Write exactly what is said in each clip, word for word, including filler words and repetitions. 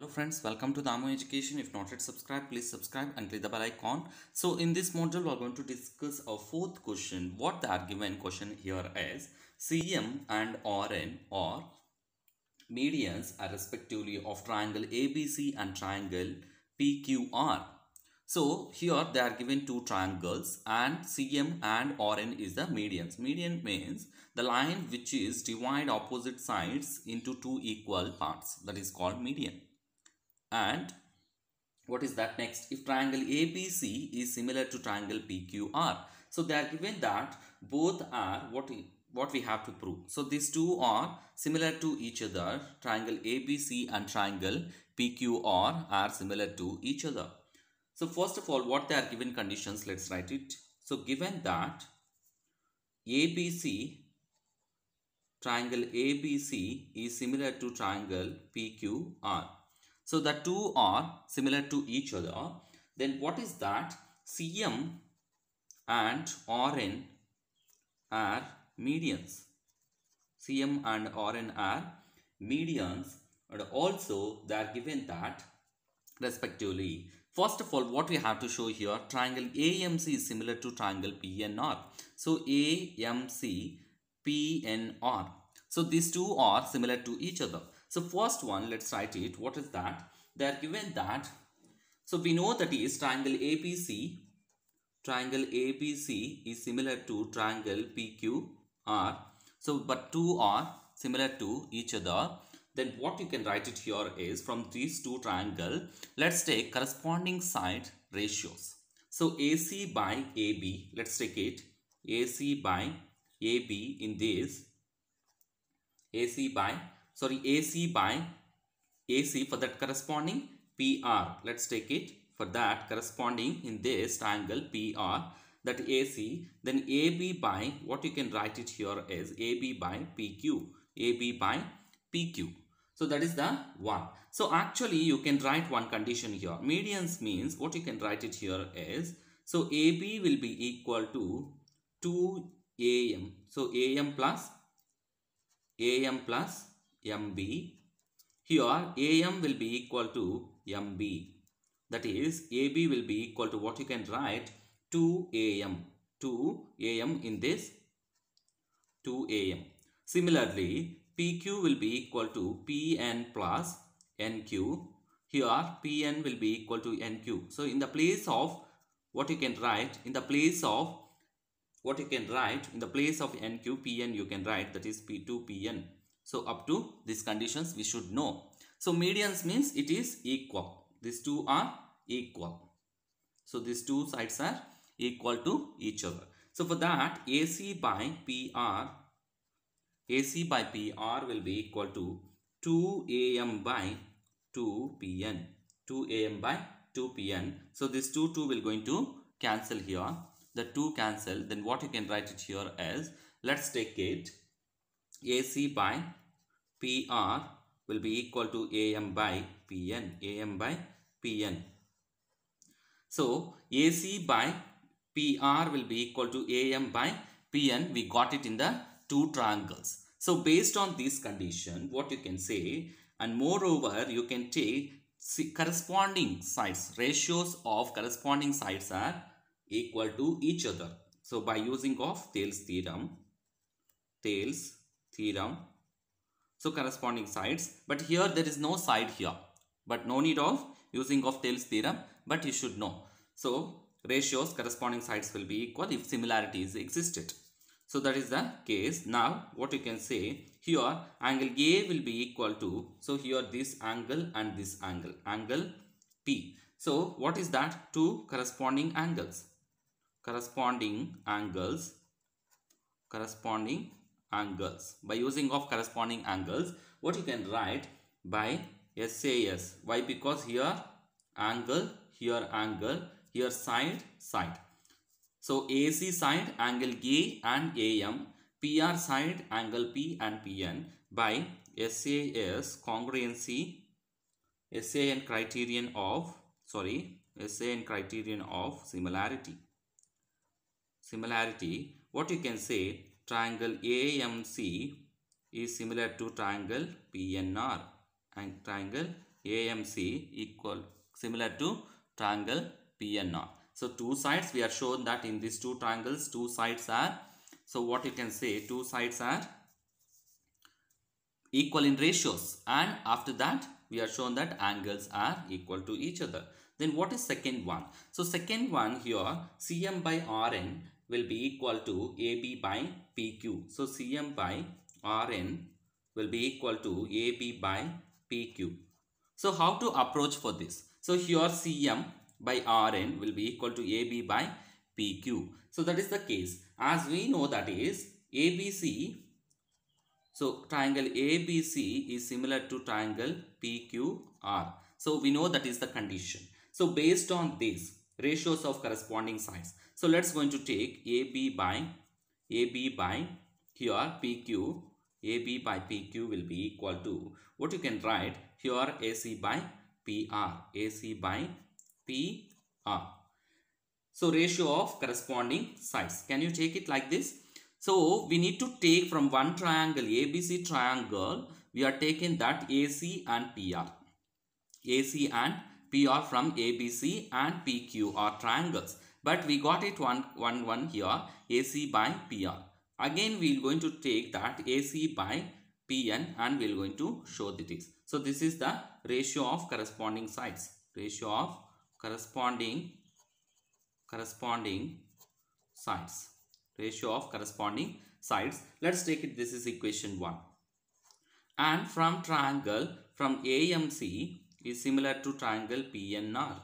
Hello friends, welcome to Damu Education. If not yet subscribed, please subscribe and click the bell icon. So in this module, we are going to discuss our fourth question. What the given question here is, C M and R N are medians are respectively of triangle A B C and triangle P Q R. So here they are given two triangles and C M and R N is the medians. Median means the line which is divide opposite sides into two equal parts, that is called median. And what is that next? If triangle A B C is similar to triangle P Q R. So they are given that both are what, what we have to prove. So these two are similar to each other. Triangle A B C and triangle P Q R are similar to each other. So first of all, what they are given conditions, let's write it. So given that A B C, triangle A B C is similar to triangle P Q R. So the two are similar to each other. Then what is that? C M and R N are medians. C M and R N are medians, and also they are given that respectively. First of all, what we have to show here, triangle A M C is similar to triangle P N R. So A M C, P N R. So these two are similar to each other. So first one, let's write it. What is that? They are given that. So we know that is triangle A B C. Triangle A B C is similar to triangle P Q R. So but two are similar to each other. Then what you can write it here is from these two triangle, let's take corresponding side ratios. So A C by A B, let's take it. AC by AB in this. AC by, sorry, AC by AC for that corresponding P R. Let's take it for that corresponding in this triangle P R, that A C. Then A B by, what you can write it here is A B by P Q. A B by P Q. So that is the one. So actually you can write one condition here. Medians means what you can write it here is, so A B will be equal to two A M. So A M plus A M plus M B. Here A M will be equal to M B. That is A B will be equal to what you can write two A M. two A M in this two A M. Similarly, P Q will be equal to P N plus N Q. Here P N will be equal to N Q. So in the place of what you can write, in the place of what you can write, in the place of N Q, P N you can write, that is P two P N. So up to these conditions we should know. So medians means it is equal. These two are equal. So these two sides are equal to each other. So for that AC by PR AC by P R will be equal to two A M by two P N. two A M by two P N. So this two, two will going to cancel here. The two cancel. Then what you can write it here as, let's take it. A C by P R will be equal to A M by P N. A M by P N. So A C by P R will be equal to A M by P N. We got it in the two triangles. So based on this condition, what you can say, and moreover you can take corresponding sides, ratios of corresponding sides are equal to each other. So by using of Thales theorem, Thales theorem, so corresponding sides, but here there is no side here, but no need of using of Thales theorem, but you should know. So ratios corresponding sides will be equal if similarity is existed. So that is the case. Now what you can say here, angle A will be equal to, so here this angle and this angle, angle P. So what is that? Two corresponding angles, corresponding angles, corresponding angles. By using of corresponding angles, what you can write by S A S. Why? Because here angle, here angle, here side, side. So A C side angle A and A M, P R side angle P and P N by S A S congruency, S A N criterion of, sorry, S A N criterion of similarity. Similarity, what you can say, triangle A M C is similar to triangle P N R and triangle A M C equal similar to triangle P N R. So two sides, we are shown that in these two triangles, two sides are, so what you can say, two sides are equal in ratios, and after that we are shown that angles are equal to each other. Then what is second one? So second one here, C M by R N will be equal to A B by P Q. So C M by R N will be equal to A B by P Q. So how to approach for this? So here C M by R N will be equal to A B by P Q. So that is the case. As we know, that is A B C. So triangle A B C is similar to triangle P Q R. So we know that is the condition. So based on this, ratios of corresponding sides. So let's going to take AB by AB by here PQ. A B by P Q will be equal to, what you can write here, A C by P R. A C by P R. So ratio of corresponding sides. Can you take it like this? So we need to take from one triangle, A B C triangle, we are taking that A C and P R. A C and P R from A B C and P Q R triangles. But we got it one, one, one here, A C by P R. Again, we are going to take that A C by P N and we are going to show that it is. So this is the ratio of corresponding sides. Ratio of corresponding corresponding sides. Ratio of corresponding sides. Let's take it. This is equation one. And from triangle, from A M C is similar to triangle P N R.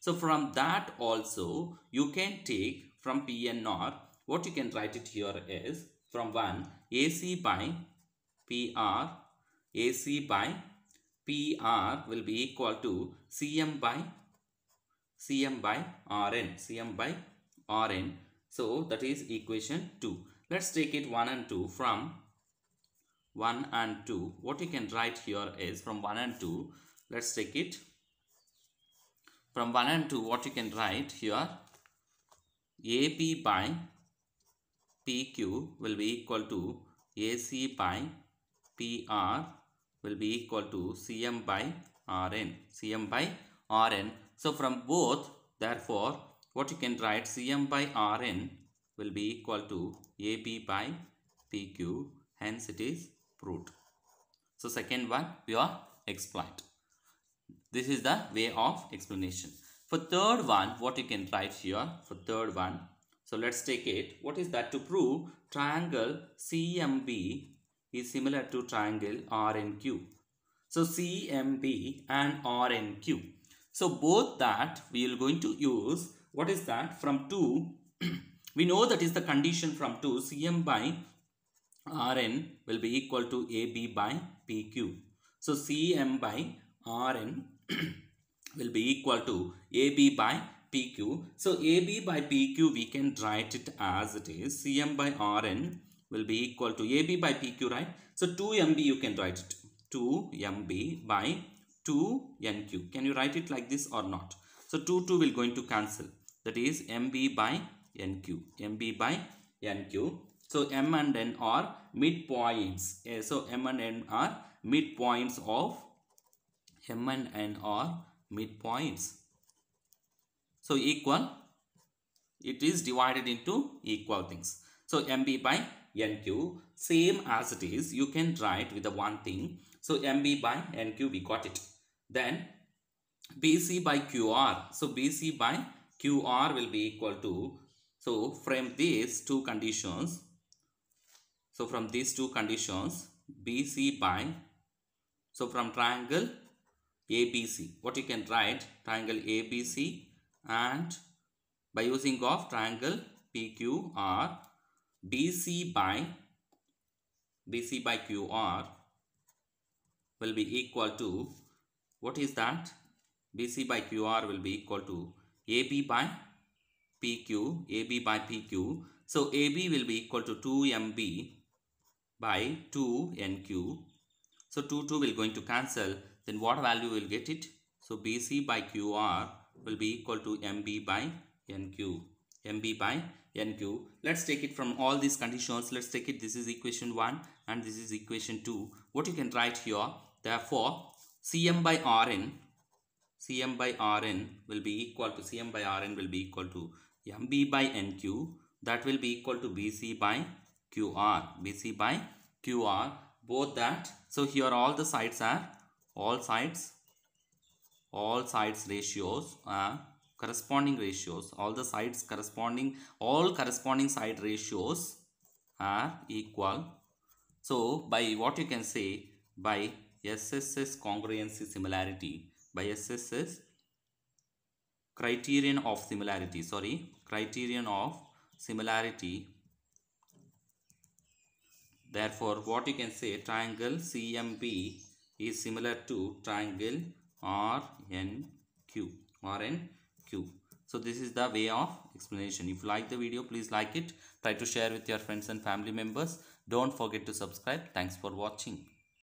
So from that also you can take from P N R. What you can write it here is from one, A C by P R, A C by P R will be equal to C M by C M by R N, C M by R N. So that is equation two. Let's take it one and two. From one and two, what you can write here is from one and two. Let's take it from one and two. What you can write here, A B by P Q will be equal to A C by P R will be equal to C M by R N. C M by R N. So from both, therefore, what you can write, C M by R N will be equal to A B by P Q. Hence, it is proved. So second one we are explained. This is the way of explanation. For third one, what you can write here for third one. So let's take it. What is that? To prove triangle C M B is similar to triangle R N Q. So C M B and R N Q. So both that we are going to use. What is that? From two, we know that is the condition from two. C M by R N will be equal to A B by P Q. So C M by R N will be equal to A B by P Q. So A B by P Q we can write it as it is. C M by R N will be equal to A B by P Q, right? So two M B you can write it. two M B by two N Q. Can you write it like this or not? So two, two will going to cancel. That is M B by N Q. M B by N Q. So M and N are midpoints. So M and N are midpoints of M and N are midpoints. So equal, it is divided into equal things. So M B by N Q, same as it is, you can write with the one thing. So M B by N Q, we got it. Then B C by Q R. So B C by Q R will be equal to, so from these two conditions, so from these two conditions, B C by, so from triangle A B C, what you can write, triangle A B C and by using of triangle P Q R, BC by BC by Q R will be equal to, what is that, B C by Q R will be equal to A B by P Q, A B by P Q. So A B will be equal to two M B by two N Q. So two, two will going to cancel. Then what value will get it? So B C by Q R will be equal to M B by N Q. M B by N Q. Let's take it from all these conditions. Let's take it. This is equation one and this is equation two. What you can write here. Therefore, Cm by Rn, Cm by Rn will be equal to, Cm by Rn will be equal to Mb by Nq, that will be equal to Bc by Qr, Bc by Qr, both that. So here all the sides are, all sides, all sides ratios are corresponding ratios, all the sides corresponding, all corresponding side ratios are equal. So by what you can say, by S S S congruency similarity, by S S S criterion of similarity, sorry, criterion of similarity. Therefore, what you can say, triangle C M B is similar to triangle R N Q, R N Q. So this is the way of explanation. If you like the video, please like it. Try to share with your friends and family members. Don't forget to subscribe. Thanks for watching.